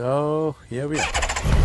So here we are.